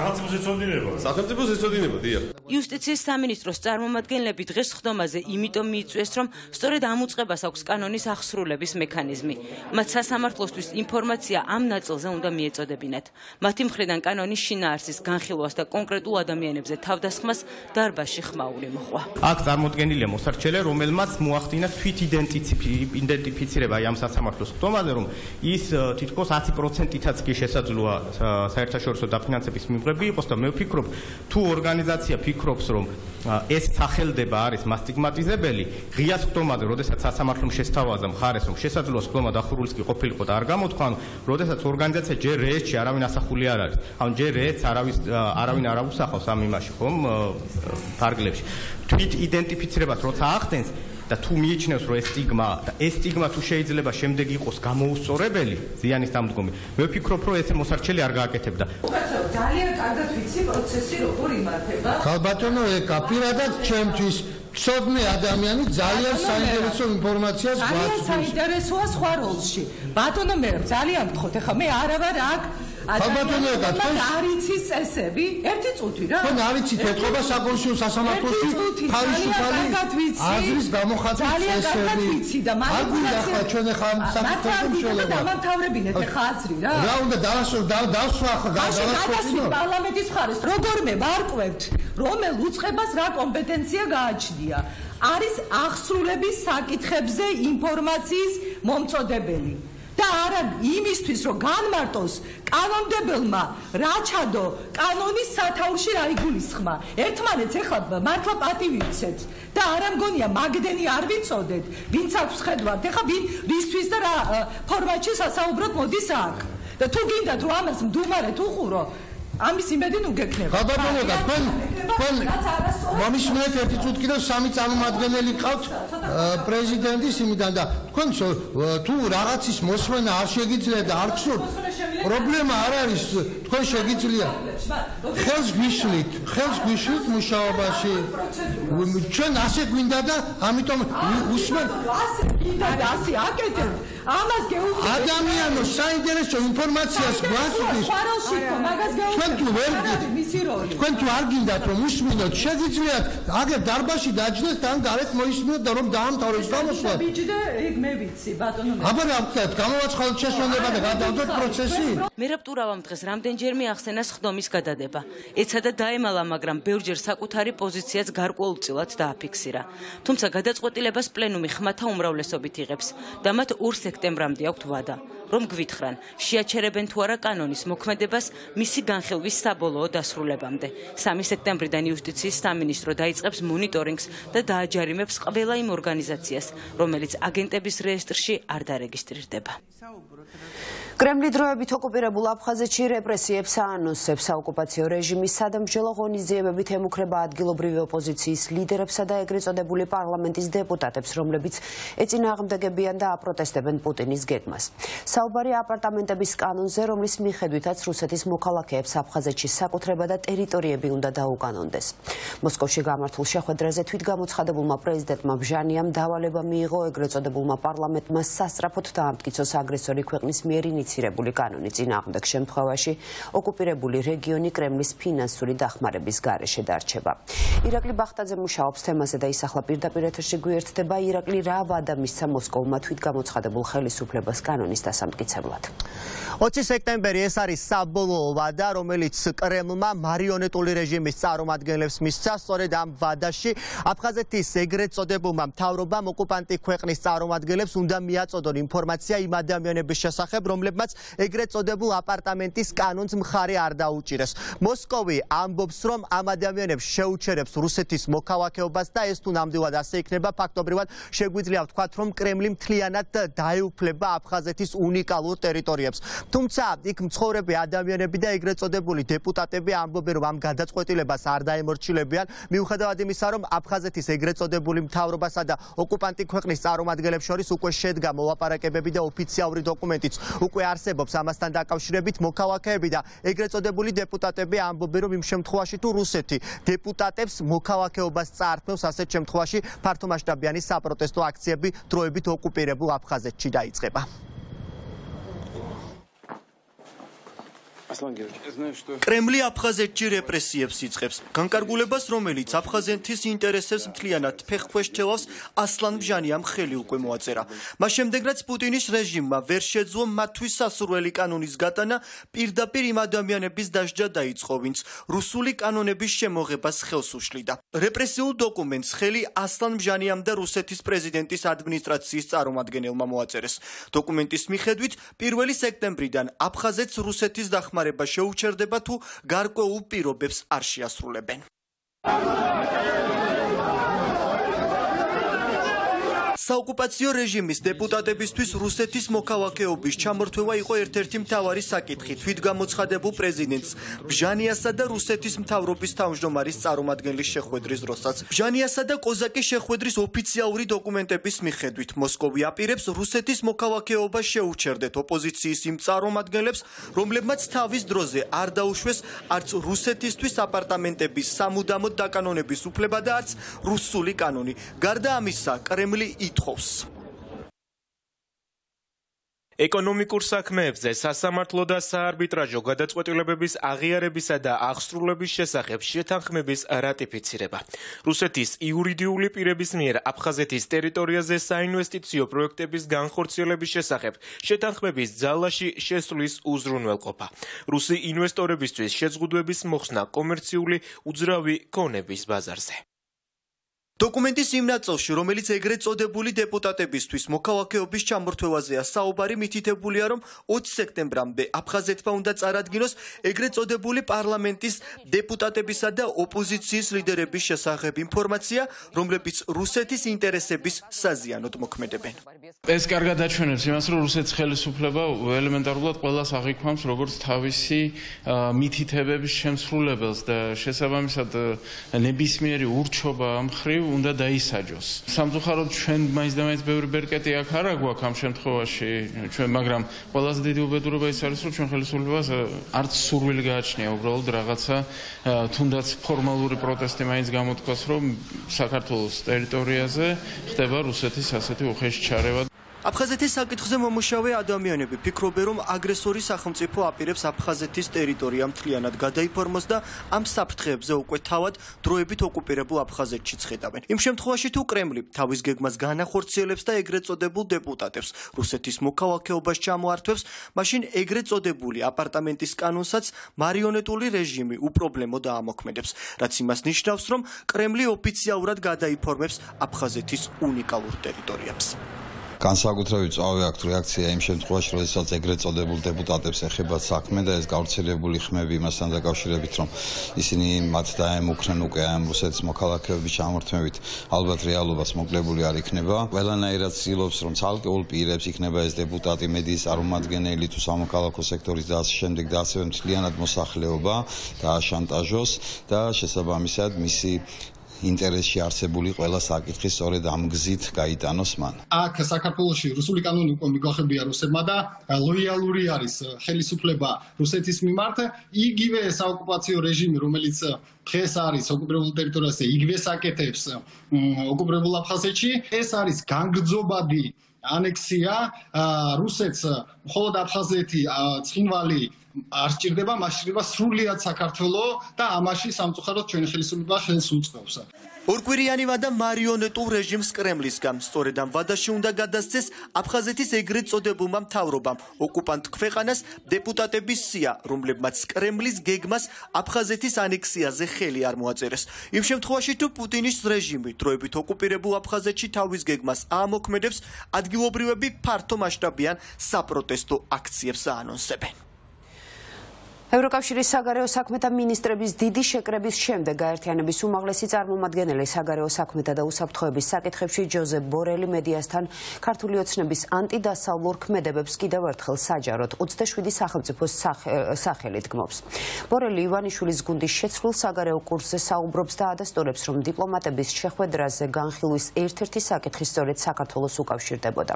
სახელმწიფოს ეწოდინება დიახ იუსტიციის სამინისტროს წარმომადგენლები დღეს ხდომაზე იმიტომ მიიწვიეს რომ სწორედ ამ უწყებას აქვს კანონის აღსრულების მექანიზმი მათ სასამართლოსთვის ინფორმაცია ამ ნაწილზე უნდა მიეწოდებინათ მათი მხრიდან კანონის შინაარსის განხილვას და კონკრეტულ ადამიანებზე თავდასხმას დარბაზში ხმაური მოყვა აქ წარმოდგენილია მოსარჩელე რომელმაც მოახდინა თვითიდენტიფიცირება ამ სასამართლოს ხდომაზე რომ ის თითქოს 10%-ითაც კი შესაძლოა საერთაშორისო დაფინანსების მიღები იყოს და მე ვფიქრობ თუ ორგანიზაცია ფიქრობს რომ ეს სახელდება არის მასტიგმატიზებელი ღია ხდომაზე როდესაც სასამართლომ შეესთავაზა მხარეს რომ შესაძლოა ხდომა დახურულის კი ყოფილიყო და არ გამოთქვა ანუ როდესაც ორგანიზაცია ჯერ რეესტში არავინ ასახული არ არის ანუ ჯერ რეესტს არავინ არ აუსახავს ამ იმაში ხომ ფარგლებში თვითიდენტიფიცირებას როცა ახდენს და თუ მიეჩნევს რომ ეს სტიგმა და ეს სტიგმა თუ შეიძლება შემდეგ იყოს გამოუსწორებელი ზიანის დამდგომი მე ვფიქრობ რომ ესე მოსარჩელი არ გააკეთებდა უკაცო ძალიან კარგად ვიცი პროცესი როგორ იმართება ხალბატონო ეკა პირადად ჩემთვის ცოდნე ადამიანი ძალიან საინტერესო ინფორმაციას გვაწვდის ძალიან საინტერესოა სხვა როლში ბატონო მე ძალიან გთხოვთ ეხლა მე არა ვარ აქ Ա Դա արան իմիստույս որ գանմարտոս կանոնդեբլմա ռաչադո կանոնի սաթաուրշի այգուլի սխմա երթմանեց ეხաբա մարդա պատիվիցեց դա արան գոնիա մագդենի արվիցոդետ վինցած սխեդվա դեխա բին ռիսույս դա փորմաչիս ասաուբրոտ մոդիսակ դա դու գինդա դու ամս դումարը դու խուրո ամիս իմեդին ու գեքնե Ղաբաբոնոդա քան մամիշ մնաց երթի ծուտկինո շամից անմատգնելի խած պրեզիդենտի սիմիդան դա քան դու ռաղացիս մոսմանը արշեգիցլե դա արքսուր պրոբլեմա արարիս քան շեգիցլիա խելս գիշլիտ մշավաբաշի չեն ասեք գինդա դա ամիտոմ ուսման ասեք գինդա դա ասի ակետը Ամաս գեուկ Ադամիանո շա ինտերես չո ինֆորմացիաս գասուտիս Պարոս շիկո մագաս գեուկ Քանտու վերդի միսիրոյ Քանտու արգինդատ ռոմ ուսմինո չեզիջլիատ ագեր դարբաշի դաջնես տան գարես մոյսմինո դարոմ դամ տարոստամոսա Բիջիդե եկ մեվիցի բատոնում Ապար ապտետ կամովաչխալ չեսոնդեբադե գադադոտ պրոցեսի Մերապ տուրավամ դղես ռամդեն ջերմի ախսենաս խդոմիս գադադեպա Էցադա դայմալա մագրամ բերջեր սակութարի պոզիցիաց գարկուոլցիլած դաափիքսիրա Թումცა გადაწყვეტილებას պլենუმი ხმათა უმრავლესობით იღებს დამათ ურს Սեպտեմբրამდի օգտվադա, ռոմ գվիթխրան, շիաչերեբեն թու արա կանոնիս մոքմեդებას միսի գանխելվի սաբոլոո դասრულեբამდե, Սամի սեպտեմբրიდან Իուստիցიის სამინისტრო დაიწყებს მონიტორინგს და დააჯარიმებს ყველა იმ ორგანიზაციას, რომელიც აგენტების რეესტრში არ დარეგისტრირდება. Կրեմլի դրոյաբիտ հոկոպիրեբուլ ապխազեջի ռեպրեսիեպ սանուսեպ սաոկոպացիո ռեժիմի սադմջելո հոնիզիեբեբիտ հեմուքրեբա ադգիլոբրիվի ոպոզիցիս լիդերեպ սադա եգրից ոդեբուլի պարլամենտիս դեպուտատեպս ռոմլեբից էցին աղմդեգեբիան դա ապրոտեստեբեն պուտինիս գետմաս. Սաուբարի ապարտամենտեբիս կանոնզե ռոմլիս մի խեդույթած ռուսետիս մոքալաքեեպս ապխազեջի սակոթրեբա դա տերիտորիեբի ունდა դահու կանոնդես. Մոսկովში გამართულ შეხვედრაზე თვითგამოცხადებულმა პრეზიდენტმა ბჟანიამ დავალება მიიღო ეგრეთ წოდებულმა პარლამენტმა სასწრაფოდ დაამტკიცოს აგრესორი ქვეყნის მიერ Իրաբուլի կանոնից ինաղմդեք շեմպխավաշի օկուպիրեբուլի ռեգիոնի կրեմլիս ֆինանսուրի դախմարեբիս գարեշ է դարչեբա։ Իրակլի բախտաձե մուշաոպս թեմაზე դա իսախլապիրդაპირեթրշի գույերթտեբա Իրակլի ռավադա միսցա Մոսկովմա թույտգամոცხադեբուլ խելիսուփլեբաս կանոնից դասամტკიცებლად 20 սեպտեմբերի ეს არის საბოლოო ვადა, რომელიც კრემლმა მარიონეტული რეჟიმის წარმომადგენლებს მისცა, სწორედ ამ ვადაში აფხაზეთის ეგრეთ წოდებულმა მთავრობამ ოკუპანტი ქვეყნის წარმომადგენლებს უნდა მიაწოდონ ინფორმაცია იმ ადამიანების შესახებ, რომლებმაც ეგრეთ წოდებულ აპარტამენტის კანონს მხარი არ დაუჭირეს. მოსკოვი ამბობს, რომ ამ ადამიანებს შეუჩერებს რუსეთის მოქალაქეობას და ეს თუ ნამდვილად ასე იქნება, ფაქტობრივად შეგვიძლია ვთქვათ, რომ კრემლი მთლიანად დაეუფლება აფხაზეთის უნიკალურ ტერიტორიებს. Թումცა իք մցხოვრები ადამიანები და ეგრეთ წოდებული დეპუტატები ამბობენ, რომ ამ გადაწყვეტილებას არ დაემორჩილებიან, მიუხედავად იმისა, რომ აფხაზეთის ეგრეთ წოდებული მთავრობასა და ოკუპანტი ქვეყნის წარმომადგენლებს შორის უკვე შედგა მოლაპარაკებები და ოფიციალური დოკუმენტიც უკვე არსებობს. Ამასთან დაკავშირებით მოქალაქეები და ეგრეთ წოდებული დეპუტატები ამბობენ, რომ იმ შემთხვევაში თუ რუსეთი დეპუტატებს მოქალაქეობას წაართმევს, ასეთ შემთხვევაში ფართომასშტაბიანი საპროტესტო აქციები დროებით ოკუპირებულ აფხაზეთში დაიწყება. Կրեմլի ապխազեջի ռեպրեսիებს իწყებს, գանկարգულებას რომელიც ապխազենթիս ինտերեսებს მთլიანად փեղկվեշ թելავს Ասլան Բժանիამ խելի უკვე მოաწერა. Მას შემდეგაც Պուտիნის რეჟիմმა ვერ შეძლო მათთვის სასურველი კანონის გატანა, პირდაპირ იმ ადამიანების დასჯა დაიწყო, ვინც რუსული კანონების შემოღებას ხელს უშლიდა. Რეპრესიულ დოკუმენტს ხელი Ասլან Բժանიამ და რუსეთის პრეზიდენტის ადმინისტრაციის წარმომადგენელმა მოაწერეს. Დოკუმენტის მიხედვით 1 სექტემბრიდან აფხაზეთს რუსეთის დახმარება შეუჩერდება თუ გარკვეულ პირობებს არ შეასრულებენ. საოკუპაციო რეჟიმის დეპუტატებისთვის რუსეთის მოქალაქეობის ჩამორთვევა იყო ერთ-ერთი მთავარი საკითხი თვითგამოცხადებულ პრეზიდენტს ბჟანიასა და რუსეთის მთავრობის თავმჯდომარის წარმომადგენლის შეხვედრის დროსაც. ბჟანიასა და კოზაკის შეხვედრის ოფიციალური დოკუმენტების მიხედვით მოსკოვი აპირებს რუსეთის მოქალაქეობა შეუჩერდეთ ოპოზიციის იმ წარმომადგენლებს, რომლებმაც თავის დროზე არ დაუშვეს არც რუსეთისთვის აპარტამენტების სამუდამოდ დაკანონების უფლება და არც რუსული კანონი. გარდა ამისა, კრემლი ითხოვს Էկոնոմիկურ սակմեებზე սասամարտլոդաս արբիտրաժ օգադացվատելեբիս աղիարებისა դա աղստրուլեբիս շեսախեբ շետանխմեբիս հրատիպիցիրեբա Ռուսეთის իուրիդիուլի պիրեբիս միեր Աբխազეთის տերիտորիაზე սայինվեստիցիո պրոյեկտեբիս գանխորցիելեբիս շեսախեբ շետանխմեբիս ձալաշի շեսուլիս ուզրունվել կոպա Ռուսի ինվեստորեբისთვის շեզգուդուեբիս մոխսնա կոմերցիուլի ուձրավի կոնեբիս բազարս է Դոկումենտի սիմնացով շրոմելից էգրեց ոդեբուլի դեպոտատեպիս թույս մոքավակեոպիս չամրդովազեյա Սաուբարի միթի տեպուլիարում 8 սեկտեմբրան բե ապխազետվա ունդած առատգինոս էգրեց ոդեբուլի պարլամենտիս դեպոտատեպիսա դա ոպոզիցիս լիդերեպիս շեսախեպ ինպորմացիա ռոմլեպից ռուսետիս ինտերեսեպիս սազիանոտ մոքմետեպեն Ես կարգադաչուն եմ, իմասրով ռուսեց խելսուպլեվա էլեմենտարուլատ պլաս աղիքմամս, ռոգործ թավիսի միթի թեպեպիս չեմ սրուլեպելս, դա շեսավամիսատ նեբիսմիերի ուրջոբա ամխրիվ Ունդ դա իսաջոս։ Սամսուխարոտ չեն մայց դամայց բևր բերկետի ակարագուակ համ չեն թխովաշի, չեն մագրամ, պալաս դեդի ուբետուրով այս արիսոր չեն խելսուլված արդ սուրվել գաչնի, ուբրալ դրաղացա թունդած պորմալուրի պրոտեստի մայց գամոտքասրով Սակարտոլոս տերիտորիազը խտեվա ռուսետի սասետի ուխեշ չարևա Աբխազეთის საკითხზე მომუშავე ადამიანები ფიქრობენ, რომ აგრესორის სახელმწიფო აპირებს აბხაზეთის ტერიტორია მთლიანად გადაიფორმოს და ამ საფრთხეებზე უკვე თავად დროებით ოკუპირებულ აბხაზეთში ცხედავენ. Იმ შემთხვევაში თუ კრემლი თავის გეგმას განახორციელებს და ეგრეთ წოდებულ დეპუტატებს რუსეთის მოქალაქეობას ჩამოართვებს, მაშინ ეგრეთ წოდებული აპარტამენტის კანონსაც მარიონეტული რეჟიმი უპრობლემოდ ამოქმედებს, რაც იმას ნიშნავს, რომ კრემლი ოფიციალურად გადაიფორმებს აბხაზეთის უნიკალურ ტერიტორიებს. Განსაკუთრებით წვავეაქთ რეაქცია იმ შემთხვევაში, როდესაც ეგრეთ წოდებულ დეპუტატებს ეხება საქმე და ეს გავრცელებული ხმები იმასთან დაკავშირებით, რომ ისინი მათ დაემუქრნენ უკვე ამ რუსეთის მოქალაქეების ჩამორთმევით, ალბათ რეალობას მოკლებული არ იქნება. Ყველანაირად ცდილობს, რომ ცალკეულ პირებს იქნება ეს დეპუტატი, მედიის წარმომადგენელი თუ სამოქალაქო სექტორის და ასე შემდეგ და ასევე მთლიანად მოსახლეობა დააშანტაჟოს და შესაბამისად მისი ინტერեսში არსებული ყველა საკითხი სწორედ ამ გზით გაიტანოს მან. Აქ საქართველოში რუსული კანონი უკვე მიგახებია რუსებმა და ლოიალური არის ხელისუფლება რუსეთის მიმართ, იგივე საოკუპაციო რეჟიმი, რომელიც დღეს არის ოკუპირებულ ტერიტორიაზე, იგივე საკეთებს ოკუპირებულ აფხაზეთში, ეს არის განგრძობადი ანექსია, რუსეთს მხოლოდ აფხაზეთი ცხინვალი არ სჭირდება, მას სჭირდება სრულიად საქართველო და ამაში სამწუხაროდ ჩვენი ხელისუფლება ხელს უწყობს. ორკვირიანი ვადა მარიონეტულ რეჟიმს კრემლისგან, სწორედ ამ ვადაში უნდა გადასცეს აფხაზეთის ეგრეთ წოდებულმა მთავრობამ, ოკუპანტ ქვეყანას დეპუტატების სია, რომლებმაც კრემლის გეგმას აფხაზეთის ანექსიაზე ხელი არ მოაწერეს. Იმ შემთხვევაში თუ პუტინის რეჟიმი დროებით ოკუპირებულ აფხაზეთში თავის გეგმას ამოქმედებს, ადგილობრივები ფართო მასშტაბიან საპროტესტო აქციებს აანონსებენ. Եվրոկავშირի սագարեո սակմետա մինիստրեբիս դիդի շեկրեբիս շեմդեգ Գաերթյանեբիս უმაღლესი წარმომადგენელი սագարեო საკმետა და უსაფრთხოების საკითხებში Ջոզեփ Բորելի մեդիასთან ქართուლიოცნების անտիդասავლურ ქმედებებს კიდევ ერთხელ საჯაროდ 27 სახელმწიფოს სახელით გმობს. Բորելի Իվանիշვილის გუნდის შეცვლილ საგარეო კურსზე საუბრობს და ადასტურებს, რომ დიპლომატების შეხვედრაზე განხილვის ერთ-ერთი საკითხი სწორედ საქართველოს უკავშირდებოდა.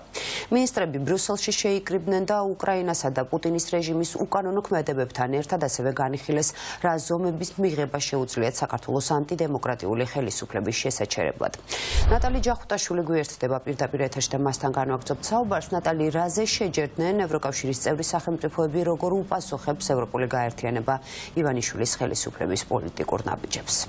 Მინისტრები ბრიუსელში შეიკრიბნენ და უკრაინასა და პუტინის რეჟიმის უკანონო ქმედებებთან ერთად ასევე განიხილეს რა ზომების მიღება შეუძლიათ საქართველოს ანტიდემოკრატიული ხელისუფლების შესაჩერებლად. Նատալի Ջախուտաշვილը გვერდდება პირდაპირ ეთერში და მასთან განვაგრძობთ საუბარს. Նատալի, რაზე შეჯერდნენ ევროკავშირის წევრი სახელმწიფოები, როგორ უპასუხებს ევროპული გაერთიანება ივანიშვილის ხელისუფლების პოლიტიკურ ნაბიჯებს.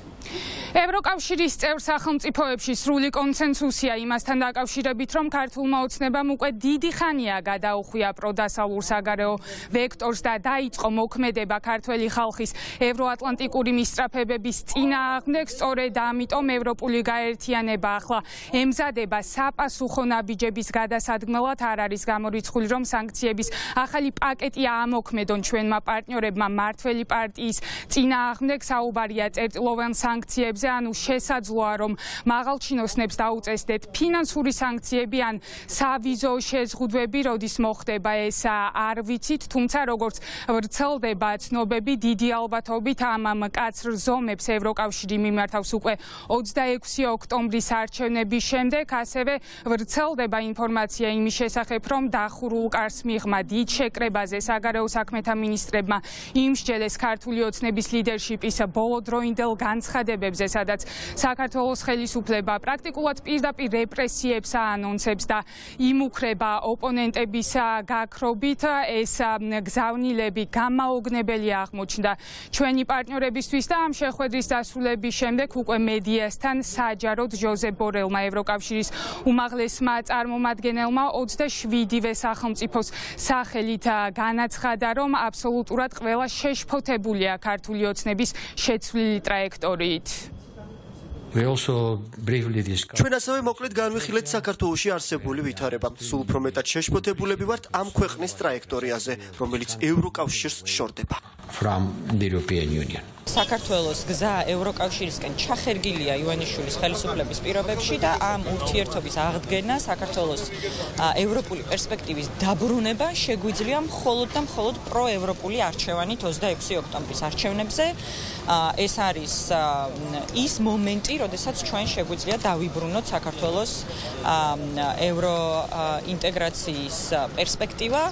Ევროკავშირის წევრ სახელმწიფოებში სრული კონსენსუსია იმასთან დაკავშირებით, რომ ქართულმა ოცნებამ უკვე დიდი ხანია გადაუხვია პროდასალურ საგარეო ვექტორს და დაიწყო მოქმედება ქართველი ხალხის ევროატლანტიკური მისწრაფებების წინააღმდეგ, სწორედ ამიტომ ევროპული გაერთიანება ახლა ემზადება საპასუხო ნაბიჯების გადასადგმელად. არ არის გამორიცხული, რომ სანქციების ახალი პაკეტი ამოქმედონ ჩვენმა პარტნიორებმა მართველი პარტიის წინააღმდეგ. საუბარია წერტილოვან სანქციებზე ანუ შესაძლოა, რომ მაღალჩინოსნებს დაუწესდეთ ფინანსური სანქციები ან სავიზო შეზღუდვები, როდის მოხდება ეს არ ვიცით, თუმცა როგორც ვრცელდება ცნობები, დიდი ალბათობით ამ მკაცრ ზომებს ევროკავშირი მიმართავს უკვე 26 ოქტომბრის არჩევნების შემდეგ, ასევე ვრცელდება ინფორმაცია იმის შესახებ, რომ დახურულ კარს მიღმა დიდ შეკრებაზე საგარეო საქმეთა მინისტრებმა იმსჯელეს ქართული ოცნების ლიდერშიპის ბოლო დროინდელ განცხადებაში Սարքադեպებზე, სადაც საქართველოს ხელისუფლება პრაქტიკულად პირდაპირ რეპრესიებს ანონსებს და იმუქრება ოპონენტების გაქრობით. Ეს გზავნილები გამაოგნებელი აღმოჩნდა ჩვენი პარტნიორებისთვის და ამ შეხვედრის დასრულების შემდეგ უკვე მედიასთან საჯაროდ Ժոզეփ Բորելმა ევროკავშირის უმაღლესმა წარმომადგენელმა 27-ივე სახელმწიფოს სახელით განაცხადა, რომ აბსოლუტურად ყველა შეშფოთებულია ქართული ოცნების შეცვლილი ტრაექტორიით. We also briefly discussed. Ჩვენ ასევე მოკლედ განვიხილეთ საქართველოში არსებული ვითარება. Სულ უფრო მეტად შეშფოთებულები ვართ ამ ქვეყნის ტრაექტორიაზე, რომელიც ევროკავშირს შორდება. From the European Union. Საქართველოს გზა ევროკავშირისკენ ჩახერგილია ივანიშვილის ხელისუფლების პირობებში და ამ ურთიერთობის აღდგენა, საქართველოს ევროპული პერსპექტივის დაბრუნება შეგვიძლია მხოლოდ და მხოლოდ პროევროპული არჩევანით 26 ოქტომბრის არჩევნებზე. Ეს არის ის მომენტი, როდესაც ჩვენ შეგვიძლია დავიბრუნოთ საქართველოს ევროინტეგრაციის პერსპექტივა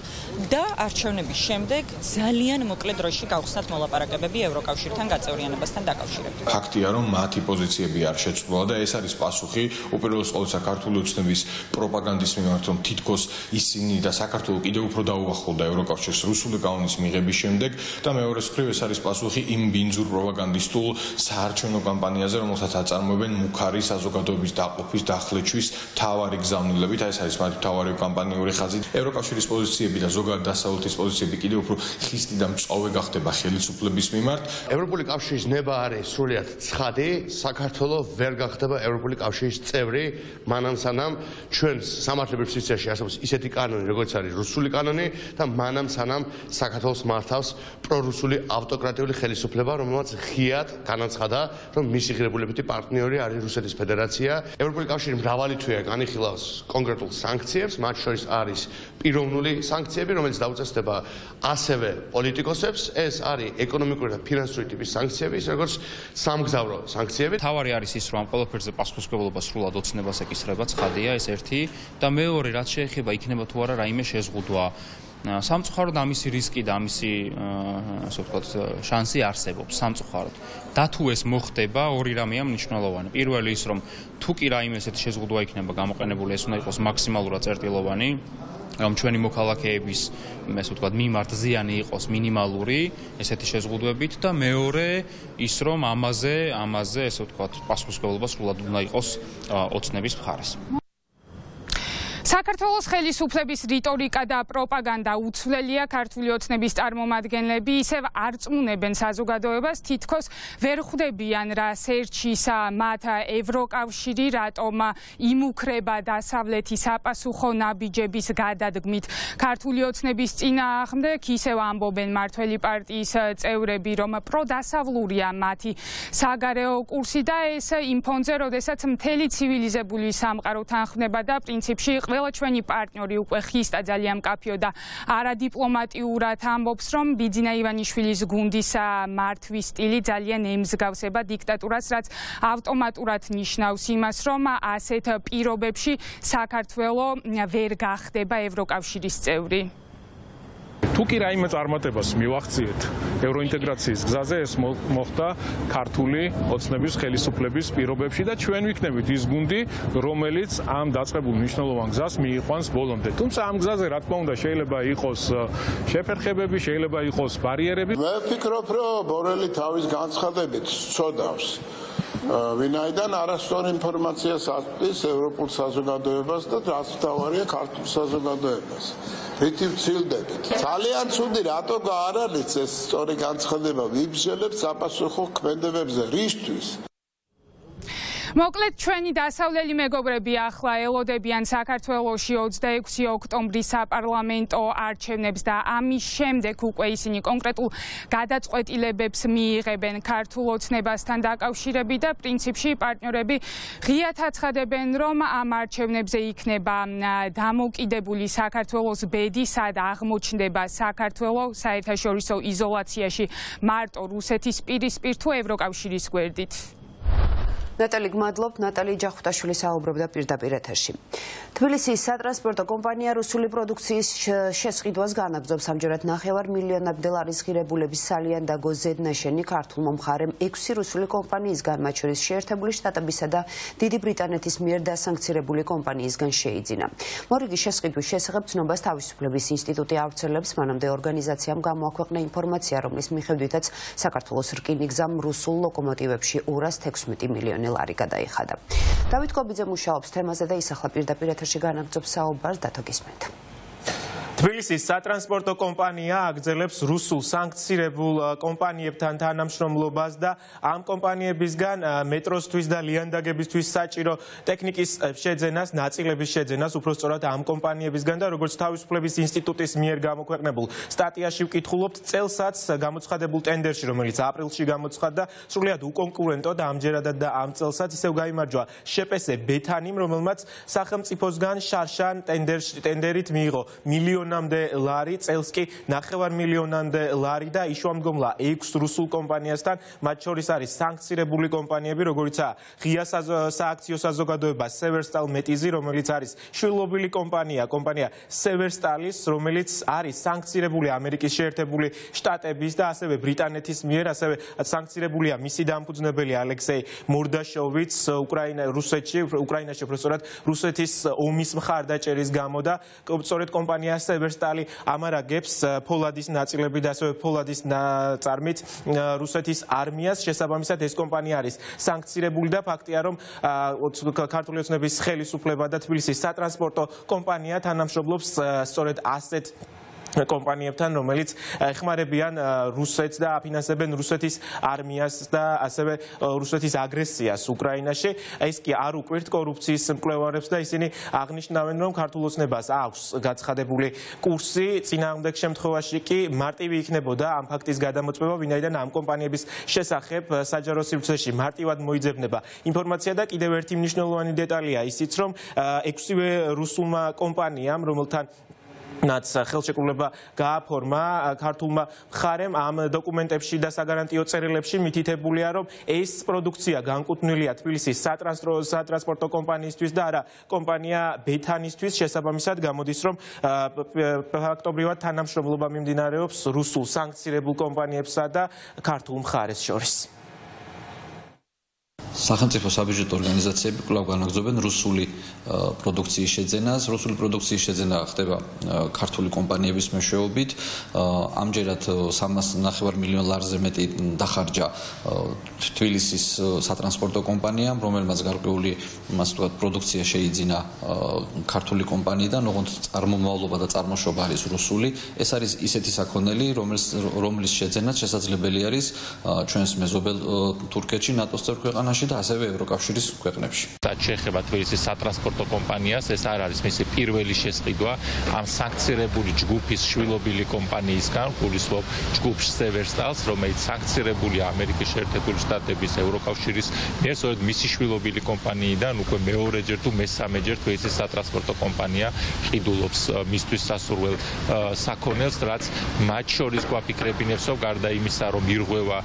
და არჩევნების შემდეგ ძალიან მოკლე დროში გავხსნათ მოლაპარაკებები ევროკავშირთან გაწევრიანებასთან დაკავშირებით. Ფაქტია, რომ მათი პოზიციები არ შეცვლა და ეს არის პასუხი უპირველეს ყოვლისა ქართული ოცნების პროპაგანდის მიმართ, რომ თითქოს ისინი და საქართველო კიდევ უფრო დაუახლოვდა ევროკავშირს რუსული კანონის მიღების შემდეგ და მეორე მხრივ ეს არის პასუხი იმ ბინძურ პროპაგანდისტულ საარჩევნო კამპანიაზე, რომელსაც აწარმოებენ მუქარი საზოგადოების დაყოფის დახლეჩვის მთავარი გზავნილებით. Ეს არის მათი მთავარი კამპანიური ხაზი. ევროკავშირის პოზიციები და ზოგადად დასავლეთის პოზიციები კიდევ უფრო ხისტი და მწვავე გახდება ხელისუფლების მიმართ. Ევროპული კავშირის ნება არის სრულიად ცხადი, საქართველო ვერ გახდება ევროპული კავშირის წევრი, მანამ-სანამ ჩვენ სამართლებრივ სისტემაში არსებობს ისეთი კანონი, როგორც არის რუსული კანონი და მანამ-სანამ საქართველოს მართავს პრორუსული ავტოკრატიული ხელისუფლება, რომელმაც ხიად განაცხადა, რომ მისი ღირებულებითი პარტნიორი არის რუსეთის ფედერაცია. Ევროპული კავშირი მრავალი თვეა განიხილავს კონკრეტულ სანქციებს, მათ შორის არის პიროვნული სანქციები, რომელიც დაუწესდება ასევე პოლიტიკოსებს. ეს არის ეკონომიკური და ფინანსური ტიპის სანქციები, როგორც სამგზავრო სანქციები. Თავარი არის ის, რომ ყველაფერზე პასუხისმგებლობა სრულად ოცნებას ეკისრება, ცხადია, ეს ერთი და მეორე, რაც შეეხება იქნება თუ არა რაიმე შეზღუდვა. Სამწუხაროდ ამისი რისკი და ამისი, ასე ვთქვათ, შანსი არსებობს სამწუხაროდ. და თუ ეს მოხდება, ორი რამეა მნიშვნელოვანი. პირველი ის, რომ თუ კი რაიმე ესეთი შეზღუდვა იქნება გამოყენებული, ეს უნდა იყოს მაქსიმალურად წერტილოვანი. Რომ ჩვენი მოქალაქეების, ასე ვთქვათ, მიმართ ზიანი იყოს მინიმალური, ესეთი შეზღუდვებით და მეორე ის, რომ ამაზე, ასე ვთქვათ, პასუხისმგებლობა სრულად უნდა იყოს ოცნების მხარეს. Საქართველოს ხელისუფლების რიტორიკა და პროპაგანდა უცვლელია, ქართული ოცნების წარმომადგენლები ისევ არ წმუნებენ საზოგადოებას, თითქოს ვერ ხვდებიან რა სერჩისა მათ ევროკავშირი რატომ იმუქრება დასავლეთის საპასუხო ნაბიჯების გადადგმით. Ქართული ოცნების წინააღმდეგ ისევ ამბობენ მართველი პარტიის წევრები, რომ პროდასავლურია მათი საგარეო კურსი და ეს იმ ფონზე, როდესაც მთელი ცივილიზებული სამყარო თანხმდება და პრინციპში ყველა ჩვენი პარტნიორი უკვე ხისტა ძალიან მკაფიო და არადიპლომატიურად ამბობს, რომ ბიძინა ივანიშვილის გუნდის მართვის სტილი ძალიან ემსგავსება დიქტატურას, რაც ავტომატურად ნიშნავს იმას, რომ ასეთ პირობებში საქართველო ვერ გახდება ევროკავშირის წევრი. Თუ კი რაიმე წარმატებას მივაღწიეთ ევროინტეგრაციის გზაზე, ეს მოხდა ქართული ოცნების ხელისუფლების პირობებში და ჩვენ ვიქნებით ის გუნდი, რომელიც ამ დაწყებულ მნიშვნელოვან გზას მიიყვანს ბოლომდე. Თუმცა ამ გზაზე, რა თქმა უნდა, შეიძლება იყოს შეფერხებები, შეიძლება იყოს ბარიერები. Მე ვფიქრობ, რომ ბორელი თავის განცხადებით სწოდავს. Ვინაიდან არასწორი ინფორმაციას აწვდის ევროპულ საზოგადოებას და რაც თავარია ქართულ საზოგადოებას. Retief zildebit. Ძალიან ცუდი რატო გაარალიც ეს სწორი განცხადება ვიბჟელებს საპასუხო ქმედებებზე რისთვის. მოკლედ ჩვენი დასავლელი მეგობრები ახლა ელოდებიან საქართველოში 26 ოქტომბრის საპარლამენტო არჩევნებს და ამის შემდეგ უკვე ისინი კონკრეტულ გადაწყვეტილებებს მიიღებენ ქართულ ოცნებასთან დაკავშირებით და პრინციპში პარტნიორები ღიად აცხადებენ, რომ ამ არჩევნებზე იქნება დამოკიდებული საქართველოს ბედი, სად აღმოჩნდება საქართველო საერთაშორისო იზოლაციაში მარტო რუსეთის პირისპირ თუ ევროკავშირის გვერდით. Նատալի Գմադլոպ, Նատալի Ջախուտաշուլի Սահոբրովդա պիրդապիրը թերշի։ Թբիլիսի Սատրասպորտո կոմպանիա ռուսուլի պրոդուկցիիս շեսխիդ ոզգանակ ձոբ սամջորետ նախևար միլիոնապ դոլարիս խիրեբուլեբիս սալիանդա գոզետ նշենի քարտումում խարեմ էքսի ռուսուլի կոմպանիիս գարմաչորիս շերթեբուլի շտատաբիսադա դիդի բրիտանետիս միրդա սանկցիրեբուլի կոմպանիիս գան շեիդինա։ Մորիգի շեսխիդու շեսխիդ ծնոբաս Թավիսուփլեբիս ինստիտուտի արցելեբս մանամ դե օրգանիզացիամ գամոակվակնա ինֆորմացիա ռոմլիս միխևդույտած Սակարտվոլոս ռկինիգզամ ռուսուլ լոկոմոտիվեբշի ուրաս թեքսմիտի միլիոնի լարիկադայի խադա։ Դավիթ Կոբիձե մուշաոբս թեմազադայի սախլապիրդապիրաթրշի գանագծոբ սաոբար դաթոգիսմենտ։ Թբիլիսի Սատրանսպորտո կոմպանիա ակձելեբս ռուսու սանկցիրեբուլ կոմպանիեբթան թանամշրոմլոբաս դա ամ կոմպանիեբիս գան մետրոստույս դա լիանդագեբիս թույս սաճիրո տեխնիկիս շեձենաս նացիլեբիս շեձենաս ուպրոս ծորատ ամ կոմպանիեբիս գան դա ռոգործ Թավիսուփլեբիս ինստիտուտիս միեր գամոքվեքնեբուլ ստատիաշիվ կիթխուլոպտ ծելսած գամոცხադեբուլ տենդերշի ռոմելից ապրիլში գամոცხադա սուլիա դու կոնկուրենտո դա ամջերադա դա ամ ծելսած իսեւ գայմարջուա շեպեսե բեթանիմ ռոմելմած սախմծիփոս գան շարշան տենդերիտ միიღո միլիոն նամդե լարից էլսկի նախևար միլիոնանդե լարի դա իշուամ գոմլա էքս ռուսուլ կոմպանիաստան մաչ շորիս արի սանկցիրեբուլի կոմպանիեբի ռոգորիցա ղիա սահակցիոսազոգադոյება սևերստալ մետիզի ռոմելից արիս շուլոբիլի կոմպանիա սևերստալիս ռոմելից արիս սանկցիրեբուլի ամերիկի շերտեբուլի շտատեբիս դա ասევე բրիտանეთის միեր ասევე սանկցիրեբուլիա միսի դամփուձնებელი ալեքսեյ մորդաշովից ուկրաինա ռուսეთի ուկրաինաշի պրոֆեսորատ ռուսეთის օմիս մխարդաճերից გამო და სწორედ კომპანიას վերստալի ամարագեբս Փոլադիս նացիլեբի դասով Փոլադիս ծարմից ռուսეთის արմիաս շեսաբամիսատ էս կոմպանիա արիս սանկցիրեբուլի դա փակտիարոմ քարտուլիոցնեբիս խելիսուփլեբա դա Թբիլիսի Սատրասպորտո կոմպանիա თანამშრომლობს სწორედ ასეთ կոմպանիեբთან რომელიც ეხმარებიან რუსეთს და აფინანსებენ რუსეთის არმიას და ასევე რუსეთის აგრესიას უკრაინაში ეს კი არ უკვირთ კორუფციის მკვლევარებს და ისინი აღნიშნავენ რომ ქართულოცნებას აქვს გაცხადებული კურსი წინააღმდეგ შემთხვევაში კი მარტივი იქნებოდა ამ ფაქტის გადამოწმება ვინაიდან ამ კომპანიების შესახებ საჯარო სივრცეში მარტივად მოიძებნება ინფორმაცია და კიდევ ერთი მნიშვნელოვანი დეტალია ისიც რომ 6-ვე რუსულმა კომპანიამ რომელთან Նաց խելշեկուլեբա գափորմա քարտուլմա խարեմ ամ դոկումենտებში դա սագարանտիո ծերելებში միտիթեբուլիա რომ էս պրոդուկցիա գանկուտնելիա Թբիլիսի Սատրասպորտո կոմպանիისთვის դա არა կոմպանիա Բեթանისთვის შესაბამისად გამოდის რომ հոկտոբրիվատ თანამშრომლობა მიმდინარეობს ռուսულ սանկցիրեբուլ կոմպանիებსა და քարտուլ მხարეს շորս სახელმწიფო საბიუჯეტო ორგანიზაციები კვლავ განაგრძობენ რუსული პროდუქციის შეძენა ხდება ქართული კომპანიების მეშვეობით ამჯერად 3.5 მილიონ ლარზე მეტი დახარჯა თბილისის სატრანსპორტო კომპანიამ რომელმაც გარკვეული მას თქვა პროდუქცია შეიძინა ქართული კომპანიიდან ოღონდ წარმომავლობა და წარმოშობა არის რუსული ეს არის ისეთი საქონელი რომლის შეძენაც შესაძლებელი არის ჩვენს მეზობელ თურქეთში ნატოს წევრ ქვეყანაში და ასევე ევროკავშირის ქვეყნებში. Դա չეხება Թբիլիսի Սատրասպորտո կոմպանիաս, ეს არ არის მისი პირველი შესყიდვა ამ სანქცირებული ჯგუფის შვილობილი კომპანიისგან, გულისხმობ ჯგუფს Severstal-ს, რომელიც სანქცირებულია ამერიკის შეერთებული შტატების ევროკავშირის მიერ, სწორედ მისი შვილობილი კომპანიიდან უკვე მეორეჯერ თუ მესამეჯერ Թბილիսის სატრანსპორტო კომპანია ყიდულობს მისთვის სასურველ საქონელს, რაც მათ შორის გვაფიქრებინებსო გარდა იმისა, რომ ირღვევა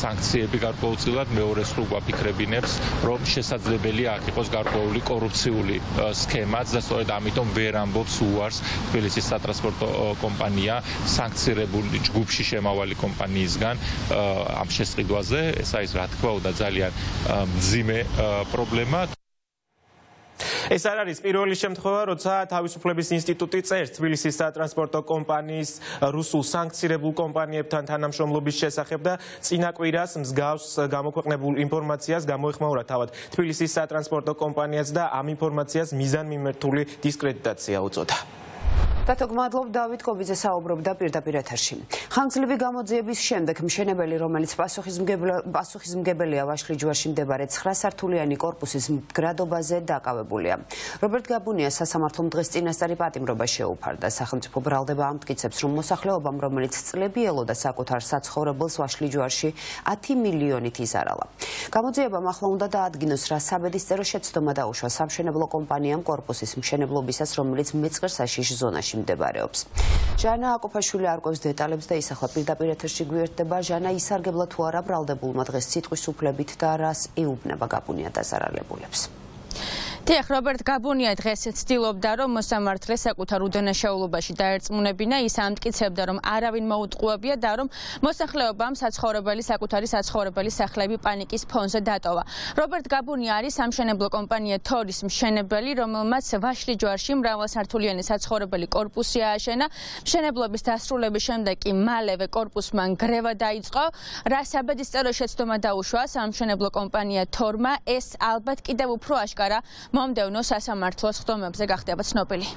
სანქციები გარკვეულწილად მეორეს რო გვაფიქრებინებს რომ შესაძლებელი აქ იყოს გარკვეული კორუფციული სქემაც და სწორედ ამიტომ ვერ ამბობს უარს თბილისის სატრანსპორტო კომპანია სანქცირებული ჯგუფში შემავალი კომპანიისგან ამ შესყიდვაზე ეს არის რა თქმა უნდა ძალიან მძიმე პრობლემა Այս არის პირველი შემთხვევა, როცა თავისუფლების ინსტიტუტი წერს თბილისის სატრანსპორტო კომპანიის რუსულ სანქცირებულ კომპანიებთან თანამშრომლობის შესახებ და წინაკვირას მსგავს გამოქვეყნებულ ინფორმაციას გამოეხმაურა თავად თბილისის სატრანსპორტო კომპანიას და ამ ინფორმაციას მიზანმიმართული დისკრედიტაცია უწოდა. Պատոգմադլով Դավիթ Կոբիձե Սաոբրովդա պիրդապիր եթերში. Խանձլվի გამოძიების შემდეგ մշենებელი რომელიც պասոխիզմգებელი ավաշխի ջուարში მდებარე 9-սართულიანი կորպուսის գրադոբაზე დაკავებულია. Ռոբերտ Գաբունյանը სასամართლომ დღეს წინաստარი պատიმრობა შეუფარდა. Სახელმწიფო ბრალდება ამტკიცებს, რომ მოსახლეობამ, რომელიც წლები ელოდა საკუთარ საცხოვრებელს ვაშლი ջუარში 10 მილიონით იზარალა. Გამოძიებამ ახლა უნდა დაადგინოს რა საბედისწერო შეცდომა დაუშვა სამშენებლო კომპანიამ კორპუსის მშენებლობისას, რომელიც მეწყერსაშიშ ზონაში მდებარეობს. Ժանա Հակոբյանի արգոս դետալებს դա իսախլապիրդաբիրեթշի գույերտեբա ժանա իսարգեբլա թուարա բրալդեբուլ մադրես ցիտկուս սուփլեբիտ դարաս իուբնաբագապունիա դասարալեբուլებს. Տեղ Ռոբերտ Գաբունյանը დღես ստիլոբդարում մուսամարտի սակութարուդանաշաուլուբաշի դարձմունեբինա իսամտկից հեբդարում արավին մաուտղուաբիա դարում մոսախլեոբամ սաչխորոբելի սակութարի սաչխորոբելի սախլեբի պանիկիս փոնզը դատովա Ռոբերտ Գաբունյանը արիս համշենեբլո կոմպանիա Թորիս մշենեբելի ռոմլմաց վաշլի ջարշի մրավասարթուլյանի սաչխորոբելի կորպուսի աշենա մշենեբլոբիս դասრულեբի շեմդակ իմալևե կորպուսման գրևա դայցղո ռասաբեդի ստերոշեցտոմա դաուշուաս համշենեբլո կոմպանիա Թորմա էս ալբատ կիդեւ ուփրո աշկարա Մոմդեվնոս ասամարդլոս խտոմեբզ է գաղտեված նոպելի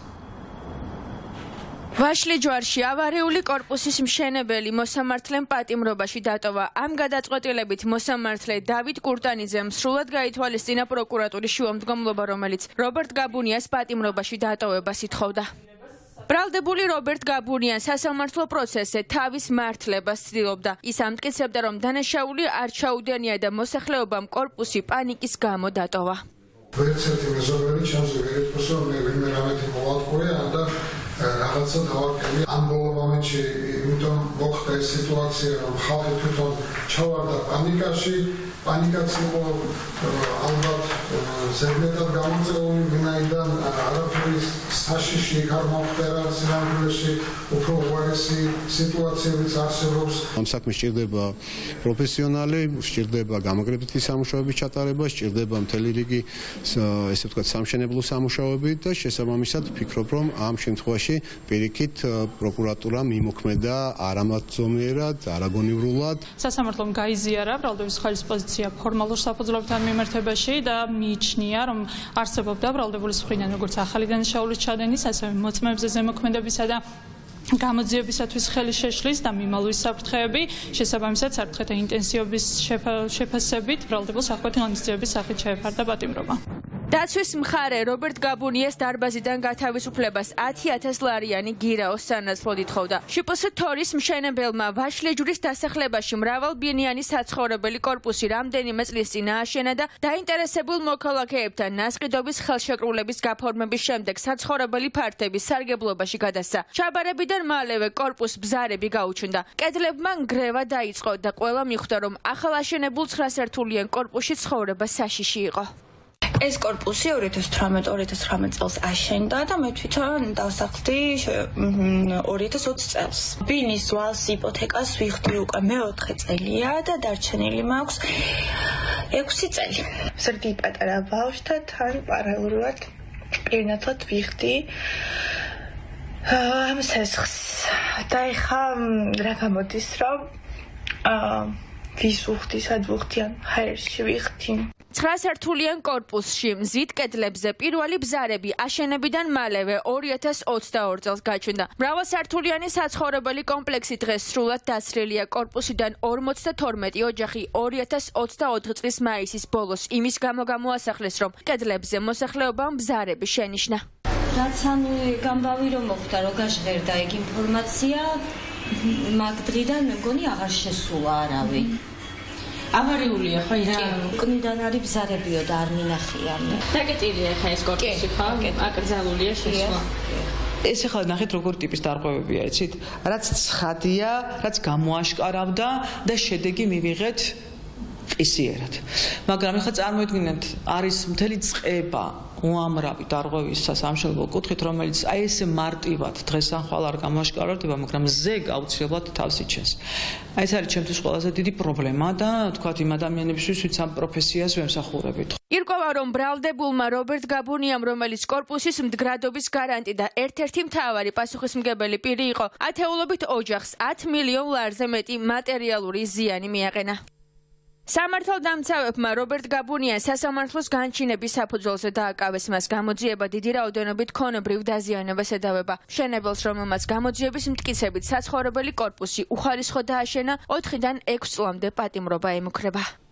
Vashli Georgia, Variuli Corpusis Mshenebeli, Mosamartlen Patim Robashidatova, Amgadatlebit, Mosamartle, David Kurtanizem, Sulat Gaitwalistina Procuratorishum Gomlobaromelitz, Robert Gabunias, Patim Robashidatova, Basit Hoda. Բրալդեբուլի Ռոբերտ Գաբունյան սասամարտվա process-ը Թավիս մարտլեբա ստիլոբդա իսամտկեցեբդարոմ դանաշաուլի արչաուդենիա դա մոսախլեոբամ կորպուսի պանիկիս გამო դատովա Վերցրեցի զորավարի չանձրել փոսով ներմերամետի մոլակոյի անդա Հաղացը դավարկելի ամբողովամիջի ուտոն ողջ այս սիտուացիայում խաղի թութոն չավարդա պանիկաշի, պանիկացնումով անվատ զերմետատ գամոնցեղումի գնայիդան առապրիս սաշիշի, կարմավտերա, սինանգրեշի ուպրովվարեսի սիտուացիայից արսերոս Ամսակմի շիրդեբա պրոպեսիոնալի, շիրդեբա գամագրեպտի սամուշավի չատարեբա, շիրդեբա մթելի լիգի ես ուտկատ սամշենեբլու սամուշավի դա շեսամամիսատ պիկրոպրոմ ամ շեմտխո Perikit Procuratura Mimokmeda, Aramat Zomera, Aragoni Rulat. Sasamartlom Gaiziara, Raldovis Khalis Pozitia, Hormalos Sapozlovtan Mimertebeshi, da Michniarum, Arsebovda, Raldovis Khrinan Gurta Khalidan Shauli Chadenis, Asam Motmebze Zemokmeda Bisada. Կամոզիոբիսատուս խելի շեշլիս դա մի մալույս ապտխեբի շեսաբամիսած ապտխետը ինտենսիոբիս շեպասեբիտ վրալդեբոս ախպատին անիստիոբիս ախի չեպարդա բատիմրովա Դացույս մխար է Ռոբերտ Գաբունյանը դարբազիդան գաթավիս ուպլեբաս աթի աթես լարյանի գիրա ոսանած լոդիտ խովդա Շիպսը թորիս մշենեբելմա վաշլեջուրիս դասախլեբաշի մրավալ բինյանի սաչխորոբելի կորպուսի ռամդենի մեծ լիստինա աշենադա դա ինտերեսեբուլ մոքալաքեեբთან նասყիդობის ხელშეკრულების გაფორმების შემდეგ սաչխորոբելի ფართების სარგებლობაში გადასცა Շաբարեբի Maleve corpus bzareb gauchunda. Kedlebman greva daitsqo da qvela mixtarom axalashenebul 900-tulyen corpushi tsxovreba sashishi iqo. Ეს კორპუსი 2018-2019 წელს აშენდა და მე თვითონ დავსახლდი 2020 წელს. Ბინის ვალს იპოთეკას ვიხდი უკვე მე-4 წელია და დარჩენილი მაქვს 6 წელი. Ზრდი პატარა ბავშვთა თან პარალელურად პირნათლად ვიხდი I'm sesx. Taiham Dragamotisra. Visuchtis advuchtian. Hershvichtin. Թրասերթուլիան կորպուսի մզիդ կետլեբզե պիրուալի բզարեբի աշենեբիդան մալևե օրիեթես 24 ծելս գաչունդա Մրավասարթուլյանի սաչխորոբելի կոմպլեքսի დღეს սრულად դասրելիա կորպուսიდან 52 օջախի օրիեթես 24 ծლის მაისის ბოლოს იმის გამო გამოასახლეს რომ կետլեբզե მოსახლეობამ բզարեբი შენიშნა Რაც გამბავი რომ მოხდა რომ გაჟღერდა ეგ ინფორმაცია მაგდრიდან მე მგონი აღარ შესულა არავინ Avaruli, how is it? Kumidanari bzarebio darmina khiyam. Naketili khayes korpusi kham. Akrzaluli shishwa. Esi khad nakhit rogor tipis tarqovebi aitsit. Rats tsxatia, rats gamoashkaravda da shedegi mivighet isierat. Magram khats armoidginent aris mteli tsqeba uamravi tarqovis sasamshelbo qutqit romelits ai es martivat dgesan khval ar gamoashkaravdeba magram zeg autshelat tavsi chens. Այս არის ჩემთვის ყველაზე დიდი პრობლემა და თქვათ იმ ადამიანებისთვის, ვინც ამ პროფესიას ემსახურებით. Ირკოვა რომ ბრალდებულმა რობერტ გაბუნიამ, რომელიც კორპუსის მდგრადობის გარანტი და ერთ-ერთი მთავარი პასუხისმგებელი პირი იყო, ათეულობით ოჯახს 10 მილიონ ლარზე მეტი მატერიალური ზიანი მიაყენა. Samartveldamtsaverbma Robert Gabunians sasamartlos ganchinebi safudzolze daakaves mas gamodzieba didi raudenobi't konobriv dazyanebas edaveba shenebels romlmats gamodziebis mtkitsebit satskhorobeli korpusi uxarisxo daashena 4-dan 6 წლამდე პატიმრობა ემუქრება